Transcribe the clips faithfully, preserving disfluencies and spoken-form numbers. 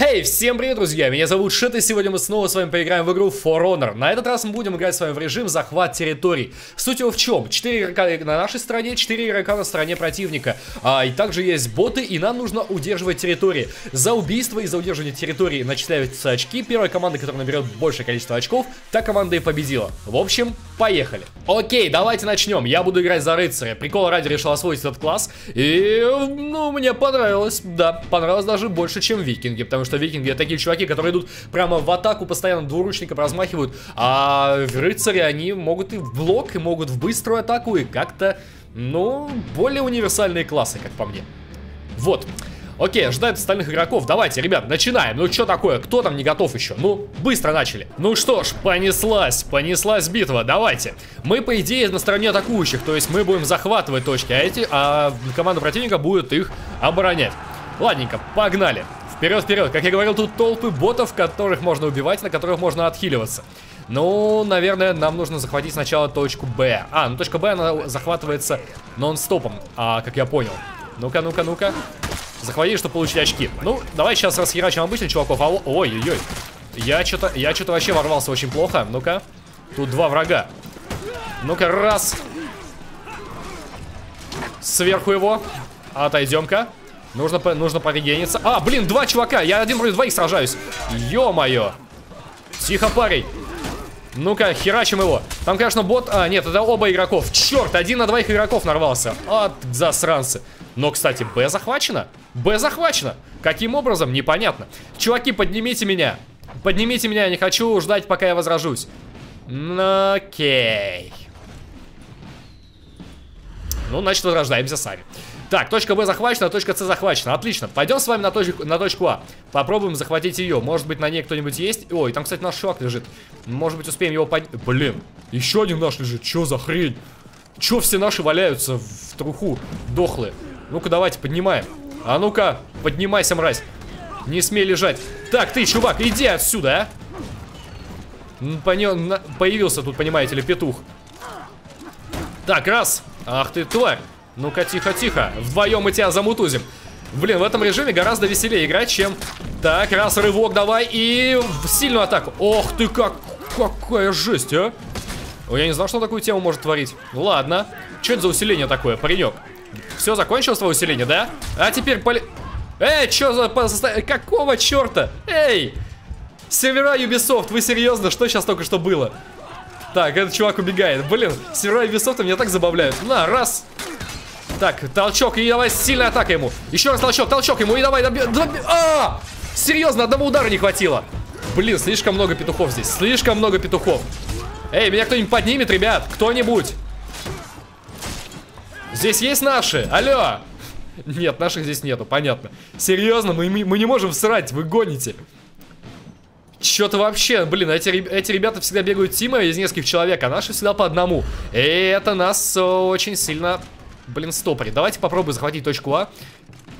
Эй, hey, всем привет, друзья! Меня зовут Шед, и сегодня мы снова с вами поиграем в игру For Honor. На этот раз мы будем играть с вами в режим захват территорий. Суть его в чем? четыре игрока на нашей стороне, четыре игрока на стороне противника. А, и также есть боты, и нам нужно удерживать территории. За убийство и за удерживание территории начисляются очки. Первая команда, которая наберет большее количество очков, та команда и победила. В общем, поехали. Окей, давайте начнем. Я буду играть за рыцаря. Прикол ради решил освоить этот класс. И, ну, мне понравилось. Да, понравилось даже больше, чем викинги, потому что викинги — это такие чуваки, которые идут прямо в атаку, постоянно двуручником размахивают, а рыцари, они могут и в блок, и могут в быструю атаку, и как-то, ну, более универсальные классы, как по мне. Вот. Окей, ждают остальных игроков. Давайте, ребят, начинаем. Ну, что такое? Кто там не готов еще? Ну, быстро начали. Ну что ж, понеслась, понеслась битва. Давайте. Мы, по идее, на стороне атакующих, то есть мы будем захватывать точки, а эти, а команда противника будет их оборонять. Ладненько, погнали. Вперед, вперед. Как я говорил, тут толпы ботов, которых можно убивать, на которых можно отхиливаться. Ну, наверное, нам нужно захватить сначала точку Б. А, ну точка Б, она захватывается нон-стопом, а, как я понял. Ну-ка, ну-ка, ну-ка. Захвати, чтобы получить очки. Ну, давай сейчас расхерачим обычных чуваков. Алло, ой-ой-ой. Я что-то, я что-то вообще ворвался очень плохо. Ну-ка. Тут два врага. Ну-ка, раз. Сверху его. Отойдем-ка. Нужно, нужно порегениться. А, блин, два чувака. Я один против двоих сражаюсь. Ё-моё. Тихо, парень. Ну-ка, херачим его. Там, конечно, бот... А, нет, это оба игроков. Черт, один на двоих игроков нарвался. От засранцы. Но, кстати, Б захвачено. Б захвачено. Каким образом? Непонятно. Чуваки, поднимите меня. Поднимите меня, я не хочу ждать, пока я возражусь. Окей. Ну, значит, возрождаемся сами. Так, точка Б захвачена, точка С захвачена. Отлично. Пойдем с вами на точку, на точку А. Попробуем захватить ее. Может быть, на ней кто-нибудь есть? Ой, там, кстати, наш чувак лежит. Может быть, успеем его поднять. Блин, еще один наш лежит. Че за хрень? Че все наши валяются в труху? Дохлые. Ну-ка, давайте, поднимаем. А ну-ка, поднимайся, мразь. Не смей лежать. Так, ты, чувак, иди отсюда, а. Появился тут, понимаете ли, петух. Так, раз. Ах ты, тварь. Ну-ка, тихо-тихо. Вдвоем мы тебя замутузим. Блин, в этом режиме гораздо веселее играть, чем... Так, раз, рывок давай и в сильную атаку. Ох ты, как... какая жесть, а. Ой, я не знал, что такую тему может творить. Ладно. Что это за усиление такое, паренек? Все, закончилось твое усиление, да? А теперь поли... Эй, что за... Какого черта? Эй! Сервера Ubisoft, вы серьезно? Что сейчас только что было? Так, этот чувак убегает. Блин, сервера Ubisoft меня так забавляют. На, раз... Так, толчок, и давай сильная атака ему. Еще раз толчок, толчок ему, и давай доби... доби... А! Серьезно, одного удара не хватило. Блин, слишком много петухов здесь. Слишком много петухов. Эй, меня кто-нибудь поднимет, ребят? Кто-нибудь? Здесь есть наши? Алло! Нет, наших здесь нету, понятно. Серьезно, мы, мы не можем всрать, вы гоните. Че-то вообще, блин, эти, эти ребята всегда бегают тимы из нескольких человек, а наши всегда по одному. И это нас очень сильно... Блин, стопорит. Давайте попробуем захватить точку А.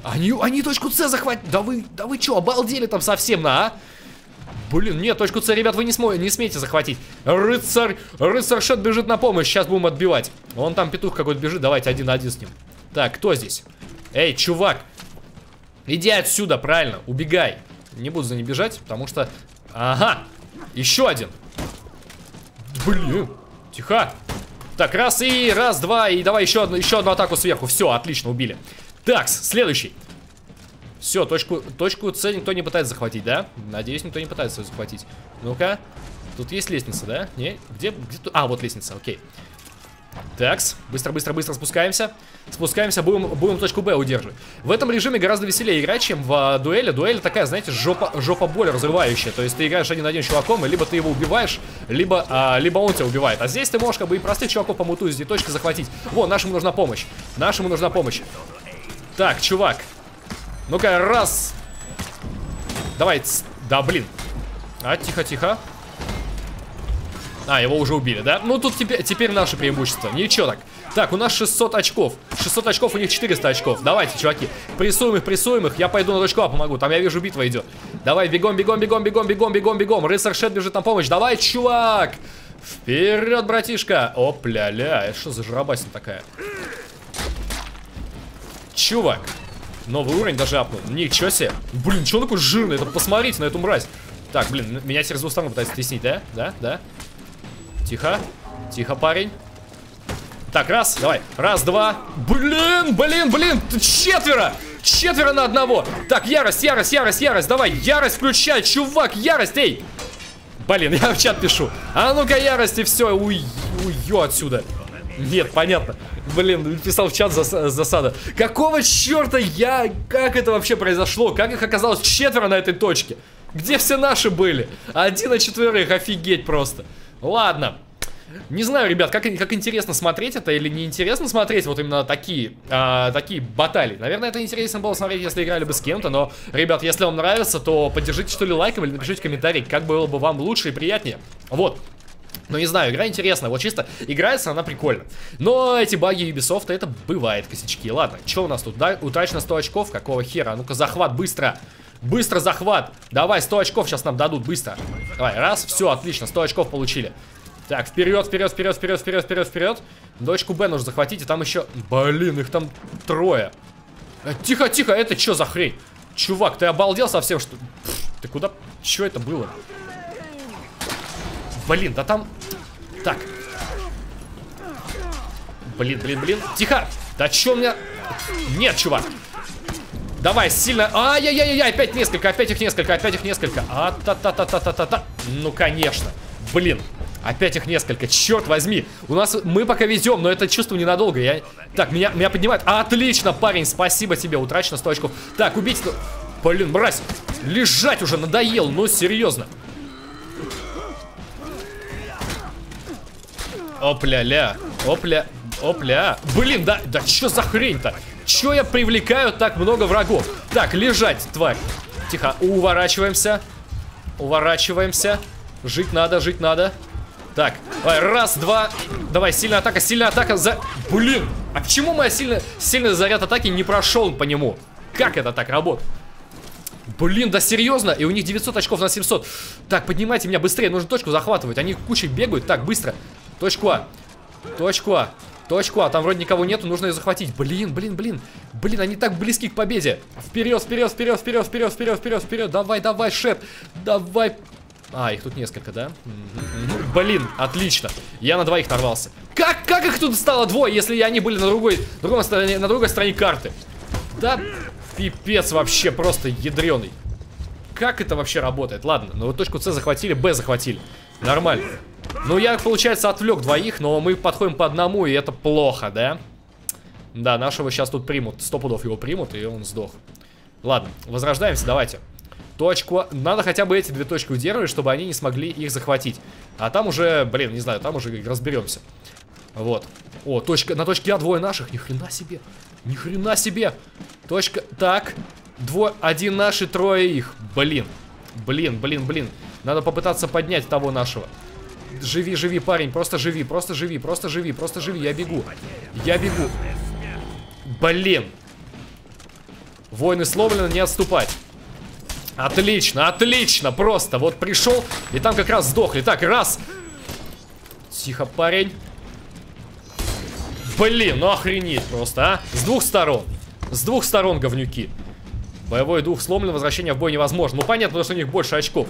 Они, они точку С захватят. Да вы, да вы что, обалдели там совсем, на, а? Блин, нет, точку С, ребят, вы не, смо... не смейте захватить. Рыцарь, рыцарь Шед бежит на помощь. Сейчас будем отбивать. Вон там петух какой-то бежит. Давайте один на один с ним. Так, кто здесь? Эй, чувак. Иди отсюда, правильно. Убегай. Не буду за ним бежать, потому что... Ага. Еще один. Блин. Тихо. Так, раз и раз, два, и давай еще одну, еще одну атаку сверху. Все, отлично, убили. Так, следующий. Все, точку, точку С никто не пытается захватить, да? Надеюсь, никто не пытается ее захватить. Ну-ка, тут есть лестница, да? Не, где, где тут? А, вот лестница, окей. Такс, быстро-быстро-быстро спускаемся. Спускаемся, будем, будем точку Б удерживать. В этом режиме гораздо веселее играть, чем в дуэли. Дуэль такая, знаете, жопа, жопа боль разрывающая. То есть ты играешь один на один с чуваком, и либо ты его убиваешь, либо, а, либо он тебя убивает. А здесь ты можешь как бы и простых чуваков помутузить, и точку захватить. Вон, нашему нужна помощь. Нашему нужна помощь. Так, чувак. Ну-ка, раз. Давай, да блин. А, тихо-тихо. А, его уже убили, да? Ну, тут теперь, теперь наше преимущество. Ничего так. Так, у нас шестьсот очков. шестьсот очков, у них четыреста очков. Давайте, чуваки. Прессуем их, прессуем их. Я пойду на точку А помогу. Там я вижу, битва идет. Давай, бегом, бегом, бегом, бегом, бегом, бегом, бегом. Рыцарь Шед бежит на помощь. Давай, чувак. Вперед, братишка. Опля-ля. Это что за жрабасина такая? Чувак. Новый уровень даже апнул. Ничего себе. Блин, что он такой жирный? Это посмотрите на эту мразь. Так, блин, меня через двух сторон пытается стеснить, да? Да, да. Тихо. Тихо, парень. Так, раз, давай. Раз, два. Блин, блин, блин. Четверо. Четверо на одного. Так, ярость, ярость, ярость, ярость. Давай, ярость включай, чувак, ярость, эй. Блин, я в чат пишу. А ну-ка, ярость, и все. Уй, уйё отсюда. Нет, понятно. Блин, писал в чат засада. Какого черта я... Как это вообще произошло? Как их оказалось четверо на этой точке? Где все наши были? Один на четверых, офигеть просто. Ладно. Не знаю, ребят, как, как интересно смотреть это или не интересно смотреть вот именно такие, а, такие баталии. Наверное, это интересно было смотреть, если играли бы с кем-то, но, ребят, если вам нравится, то поддержите что ли лайком или напишите комментарий, как было бы вам лучше и приятнее. Вот. Ну, не знаю, игра интересная, вот чисто играется она прикольно. Но эти баги Ubisoft, это бывает косячки. Ладно, что у нас тут? Да, утрачено сто очков, какого хера? А ну-ка, захват, быстро! Быстро захват! Давай, сто очков сейчас нам дадут, быстро! Давай, раз, все, отлично, сто очков получили. Так, вперед, вперед, вперед, вперед, вперед, вперед, вперед. Дочку Б нужно захватить, и там еще... Блин, их там трое. Тихо, тихо, это что за хрень? Чувак, ты обалдел совсем, что... Пфф, ты куда... Что это было? Блин, да там... Так. Блин, блин, блин. Тихо. Да что у меня... Нет, чувак. Давай, сильно... Ай-яй-яй-яй, опять несколько, опять их несколько, опять их несколько. А-та-та-та-та-та-та-та. Ну, конечно. Блин. Опять их несколько, черт возьми. У нас, мы пока везем, но это чувство ненадолго. Я... Так, меня, меня поднимают. Отлично, парень, спасибо тебе, утрачено сто очков. Так, убить, блин, мразь. Лежать уже надоел, ну серьезно. Опля-ля, опля, опля. Блин, да, да что за хрень-то? Че я привлекаю так много врагов? Так, лежать, тварь. Тихо, уворачиваемся. Уворачиваемся. Жить надо, жить надо. Так, давай, раз, два. Давай, сильная атака, сильная атака за... Блин, а почему мой сильный, сильный заряд атаки не прошел по нему? Как это так работает? Блин, да серьезно? И у них девятьсот очков на семьсот. Так, поднимайте меня быстрее, нужно точку захватывать. Они кучей бегают, так, быстро. Точку А, точку А, точку А. Там вроде никого нету, нужно ее захватить. Блин, блин, блин, блин, они так близки к победе. Вперед, вперед, вперед, вперед, вперед, вперед, вперед, вперед. Давай, давай, Шед, давай. А, их тут несколько, да? Mm-hmm. Блин, отлично. Я на двоих нарвался. Как, как их тут стало двое, если они были на другой, другой стороне, на другой стороне карты? Да пипец вообще, просто ядреный. Как это вообще работает? Ладно, ну вот точку С захватили, Б захватили. Нормально. Ну я, получается, отвлек двоих, но мы подходим по одному, и это плохо, да? Да, нашего сейчас тут примут. Сто пудов его примут, и он сдох. Ладно, возрождаемся, давайте. Точку. Надо хотя бы эти две точки удерживать, чтобы они не смогли их захватить. А там уже, блин, не знаю, там уже разберемся. Вот. О, точка. На точке А двое наших. Ни хрена себе. Ни хрена себе. Точка. Так. Двое. Один наши, трое их. Блин. Блин, блин, блин. Надо попытаться поднять того нашего. Живи, живи, парень. Просто живи, просто живи, просто живи, просто живи. Я бегу. Я бегу. Блин. Воины сломлены, не отступать. Отлично, отлично, просто вот пришел, и там как раз сдохли. Так, раз. Тихо, парень. Блин, ну охренеть просто, а. С двух сторон, с двух сторон говнюки. Боевой дух сломлен, возвращение в бой невозможно. Ну понятно, потому что у них больше очков.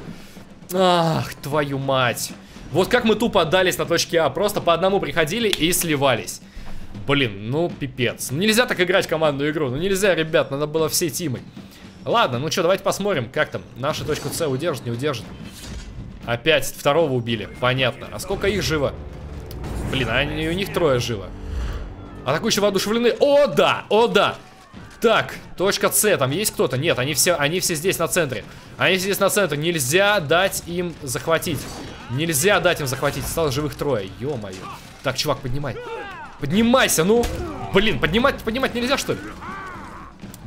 Ах, твою мать. Вот как мы тупо отдались на точке А. Просто по одному приходили и сливались. Блин, ну пипец. Нельзя так играть в командную игру. Ну нельзя, ребят, надо было всей тимой. Ладно, ну что, давайте посмотрим, как там. Наша точку С удержит, не удержит. Опять второго убили, понятно. А сколько их живо? Блин, они, у них трое живо. Атакующие воодушевлены. О, да, о, да. Так, точка С, там есть кто-то? Нет, они все, они все здесь на центре. Они все здесь на центре, нельзя дать им захватить. Нельзя дать им захватить, стало живых трое, ё-моё. Так, чувак, поднимай. Поднимайся, ну. Блин, поднимать, поднимать нельзя, что ли?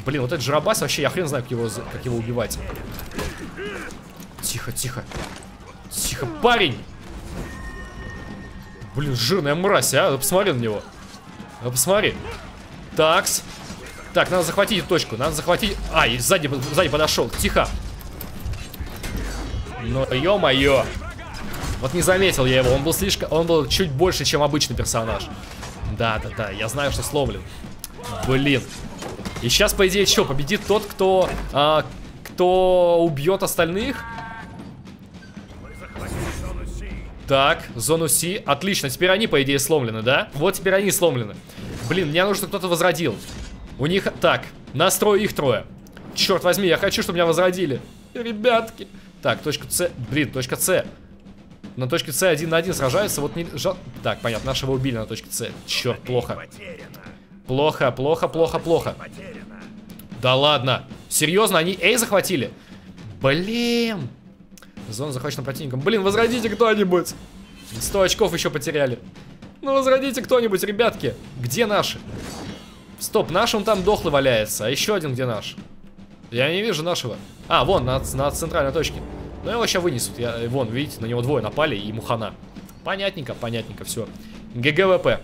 Блин, вот этот жиробас, вообще я хрен знаю, как его, как его убивать. Тихо, тихо. Тихо, парень. Блин, жирная мразь, а. Посмотри на него. Посмотри. Такс. Так, надо захватить эту точку. Надо захватить... А, и сзади, сзади подошел. Тихо. Но, ё-моё. Вот не заметил я его. Он был слишком... Он был чуть больше, чем обычный персонаж. Да, да, да. Я знаю, что сломлен. Блин. И сейчас, по идее, что? Победит тот, кто, а, кто убьет остальных. Так, зону Си. Отлично, теперь они, по идее, сломлены, да? Вот теперь они сломлены. Блин, мне нужно, кто-то возродил. У них... Так, нас трое, их трое. Черт возьми, я хочу, чтобы меня возродили. Ребятки. Так, точка С. Блин, точка С. На точке С один на один сражаются. Вот не... Жал... Так, понятно, нашего убили на точке С. Черт, плохо. Плохо, плохо, плохо, плохо. Да ладно. Серьезно, они Эй захватили? Блин. Зона захвачена противником. Блин, возродите кто-нибудь. сто очков еще потеряли. Ну, возродите кто-нибудь, ребятки. Где наши? Стоп, наш он там дохлый валяется. А еще один где наш? Я не вижу нашего. А, вон, на, на центральной точке. Но его сейчас вынесут. Я, вон, видите, на него двое напали и мухана. Понятненько, понятненько, все. ГГВП.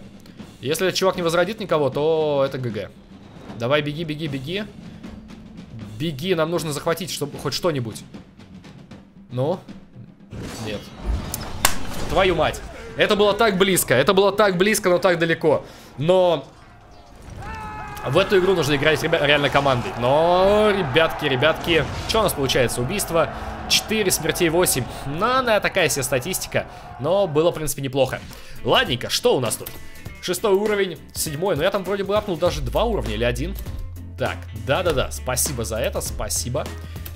Если этот чувак не возродит никого, то это ГГ. Давай, беги, беги, беги. Беги, нам нужно захватить, чтобы хоть что-нибудь. Ну? Нет. Твою мать. Это было так близко. Это было так близко, но так далеко. Но... В эту игру нужно играть реально командой. Но, ребятки, ребятки, что у нас получается? Убийство, четыре, смертей восемь. На, на, такая себе статистика. Но было, в принципе, неплохо. Ладненько, что у нас тут? Шестой уровень, седьмой. Но я там вроде бы апнул даже два уровня или один. Так, да-да-да, спасибо за это, спасибо.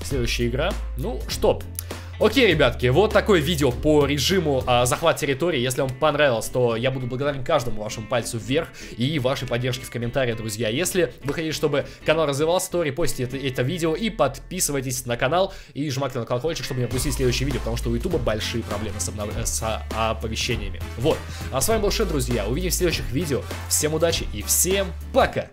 Следующая игра. Ну, что? Окей, ребятки, вот такое видео по режиму а, захват территории. Если вам понравилось, то я буду благодарен каждому вашему пальцу вверх и вашей поддержке в комментариях, друзья. Если вы хотите, чтобы канал развивался, то репостите это, это видео и подписывайтесь на канал и жмакайте на колокольчик, чтобы не пропустить следующее видео, потому что у Ютуба большие проблемы с, обнов... с оповещениями. Вот. А с вами был Шед, друзья. Увидимся в следующих видео. Всем удачи и всем пока!